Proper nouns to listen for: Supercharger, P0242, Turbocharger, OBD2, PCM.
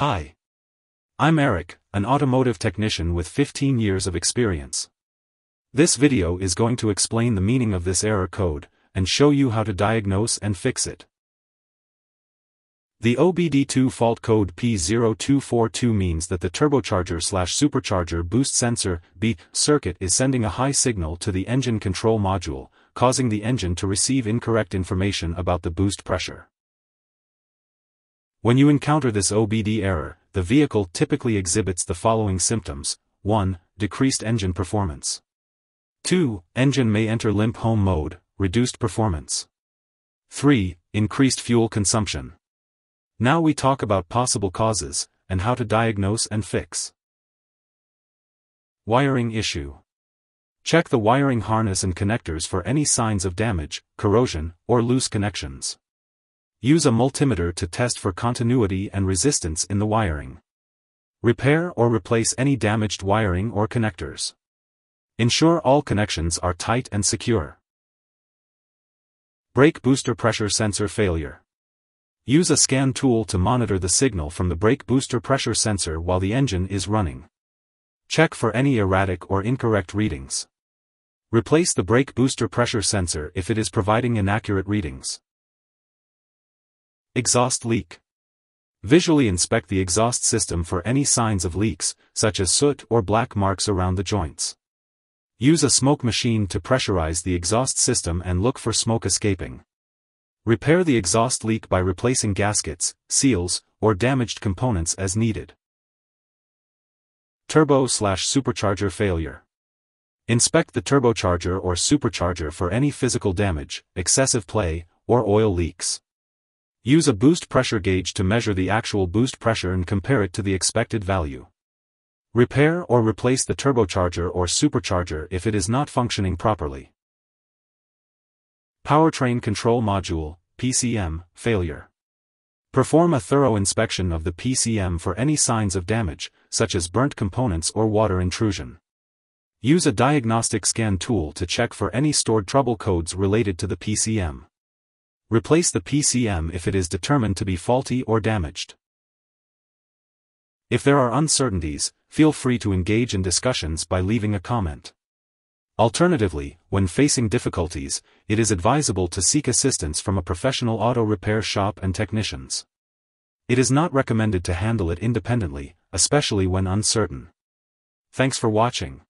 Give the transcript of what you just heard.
Hi. I'm Eric, an automotive technician with 15 years of experience. This video is going to explain the meaning of this error code, and show you how to diagnose and fix it. The OBD2 fault code P0242 means that the turbocharger/supercharger boost sensor (B) circuit is sending a high signal to the engine control module, causing the engine to receive incorrect information about the boost pressure. When you encounter this OBD error, the vehicle typically exhibits the following symptoms: 1. Decreased engine performance. 2. Engine may enter limp home mode, reduced performance. 3. Increased fuel consumption. Now we talk about possible causes, and how to diagnose and fix. Wiring issue. Check the wiring harness and connectors for any signs of damage, corrosion, or loose connections. Use a multimeter to test for continuity and resistance in the wiring. Repair or replace any damaged wiring or connectors. Ensure all connections are tight and secure. Brake booster pressure sensor failure. Use a scan tool to monitor the signal from the brake booster pressure sensor while the engine is running. Check for any erratic or incorrect readings. Replace the brake booster pressure sensor if it is providing inaccurate readings. Exhaust leak. Visually inspect the exhaust system for any signs of leaks, such as soot or black marks around the joints. Use a smoke machine to pressurize the exhaust system and look for smoke escaping. Repair the exhaust leak by replacing gaskets, seals, or damaged components as needed. Turbo/supercharger failure. Inspect the turbocharger or supercharger for any physical damage, excessive play, or oil leaks. Use a boost pressure gauge to measure the actual boost pressure and compare it to the expected value. Repair or replace the turbocharger or supercharger if it is not functioning properly. Powertrain Control Module, PCM, failure. Perform a thorough inspection of the PCM for any signs of damage, such as burnt components or water intrusion. Use a diagnostic scan tool to check for any stored trouble codes related to the PCM. Replace the PCM if it is determined to be faulty or damaged. If there are uncertainties, feel free to engage in discussions by leaving a comment. Alternatively, when facing difficulties, it is advisable to seek assistance from a professional auto repair shop and technicians. It is not recommended to handle it independently, especially when uncertain. Thanks for watching.